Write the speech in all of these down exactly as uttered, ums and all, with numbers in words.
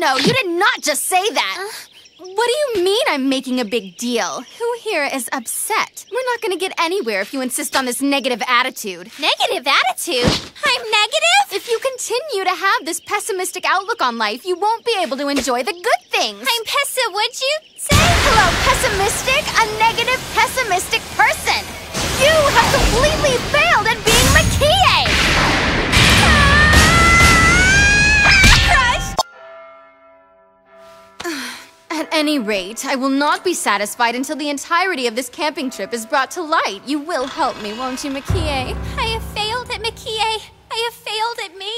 no, you did not just say that! Uh, what do you mean I'm making a big deal? Who here is upset? We're not gonna get anywhere if you insist on this negative attitude. Negative attitude? I'm negative? If you continue to have this pessimistic outlook on life, you won't be able to enjoy the good things. I'm pessi, would you say? Hello, pessimistic, a negative, pessimistic person! You have completely failed at being Makie! At any rate, I will not be satisfied until the entirety of this camping trip is brought to light. You will help me, won't you, Makie? I have failed at Makie. I have failed at me.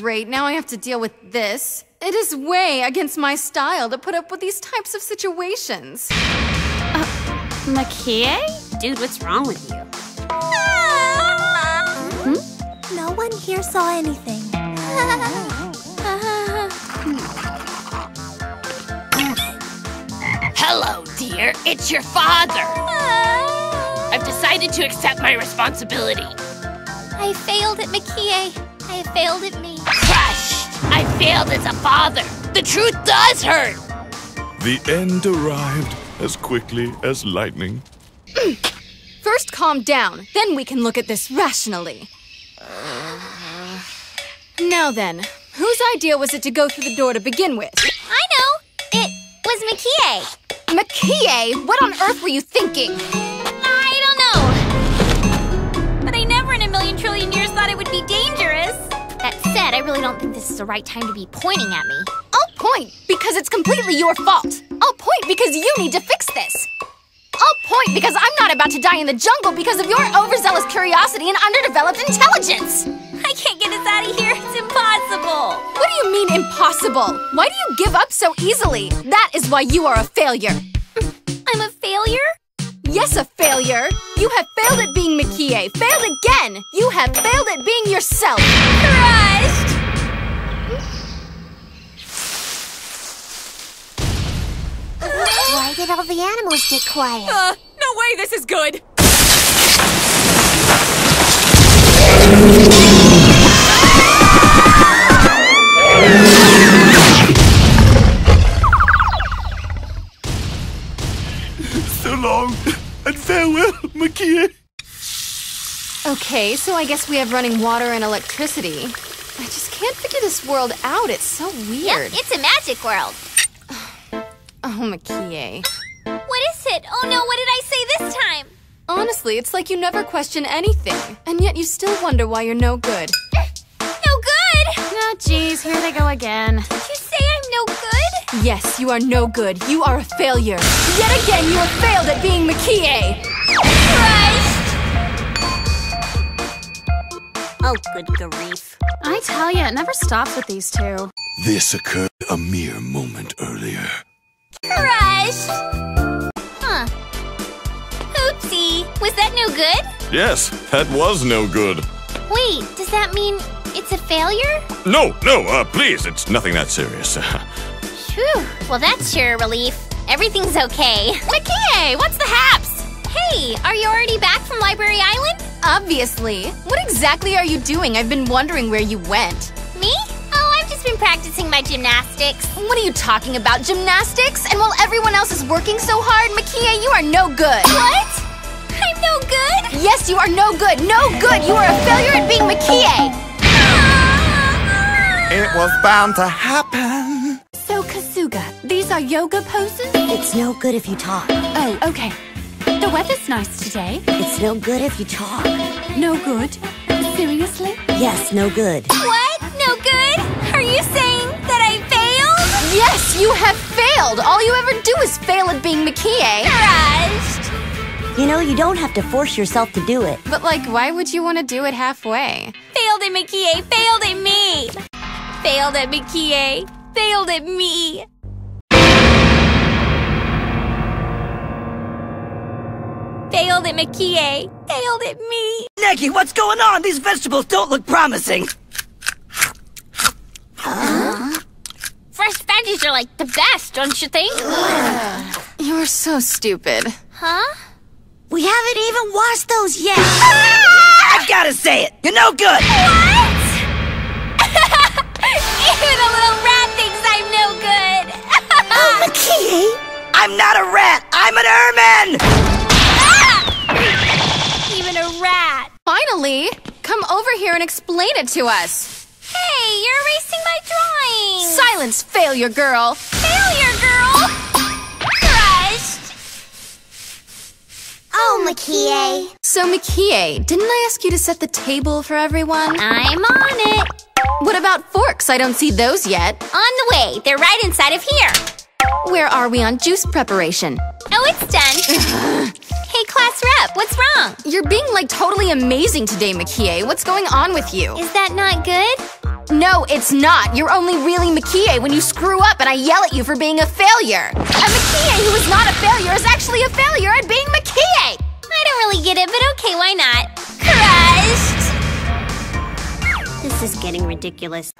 Great, now I have to deal with this. It is way against my style to put up with these types of situations. Uh, Makie? Dude, what's wrong with you? Hmm? No one here saw anything. Hello, dear. It's your father. Uh, I've decided to accept my responsibility. I failed at Makie. I failed at me. Crushed! I failed as a father. The truth does hurt. The end arrived as quickly as lightning. First, calm down. Then we can look at this rationally. Uh, now then, whose idea was it to go through the door to begin with? I know. It was Makie. Makie, what on earth were you thinking? I don't know. But I never in a million trillion years thought it would be dangerous. That said, I really don't think this is the right time to be pointing at me. I'll point because it's completely your fault. I'll point because you need to fix this. I'll point because I'm not about to die in the jungle because of your overzealous curiosity and underdeveloped intelligence. I can't get us out of here. It's impossible. What do you mean impossible? Why do you give up so easily? That is why you are a failure. I'm a failure? Yes, a failure. You have failed at being Makie. Failed again. You have failed at being yourself. Crushed. Why did all the animals get quiet? Uh, no way this is good. So long, and farewell, Makie. Okay, so I guess we have running water and electricity. I just can't figure this world out. It's so weird. Yep, it's a magic world. Oh, Makie. What is it? Oh no, what did I say this time? Honestly, it's like you never question anything, and yet you still wonder why you're no good. No good? Oh, jeez, here they go again. Did you say I'm no good? Yes, you are no good. You are a failure. Yet again, you have failed at being Makie. Christ! Oh, good grief. I tell ya, it never stops with these two. This occurred a mere moment earlier. Crushed! Huh. Oopsie. Was that no good? Yes, that was no good. Wait, does that mean it's a failure? No, no, uh, please, it's nothing that serious. Phew, well that's sure a relief. Everything's okay. Makie, what's the haps? Hey, are you already back from Library Island? Obviously. What exactly are you doing? I've been wondering where you went. Me? Been practicing my gymnastics. What are you talking about? Gymnastics? And while everyone else is working so hard, Makie, you are no good. What? I'm no good? Yes, you are no good. No good. You are a failure at being Makie. It was bound to happen. So, Kasuga, these are yoga poses? It's no good if you talk. Oh, okay. The weather's nice today. It's no good if you talk. No good? Seriously? Yes, no good. What? No good? Are you saying that I failed? Yes, you have failed! All you ever do is fail at being Makie. Crushed! You know, you don't have to force yourself to do it. But, like, why would you want to do it halfway? Failed at Makie! Failed at me! Failed at Makie! Failed at me! Failed at Makie! Failed at me! Negi, what's going on? These vegetables don't look promising! Huh? Fresh veggies are like the best, don't you think? Ugh. You're so stupid. Huh? We haven't even washed those yet. Ah! I gotta say it. You're no good. What? an ermine! Ah! Even a rat. Finally! Come over here and explain it to us. Hey, you're erasing my drawing! Silence, failure girl! Failure girl! Crushed! Oh, Makie. So, Makie, didn't I ask you to set the table for everyone? I'm on it! What about forks? I don't see those yet. On the way. They're right inside of here. Where are we on juice preparation? Oh, it's done. Hey, class rep, what's wrong? You're being, like, totally amazing today, Makie. What's going on with you? Is that not good? No, it's not. You're only really Makie when you screw up and I yell at you for being a failure. A Makie who is not a failure is actually a failure at being Makie! I don't really get it, but okay, why not? Crushed! This is getting ridiculous.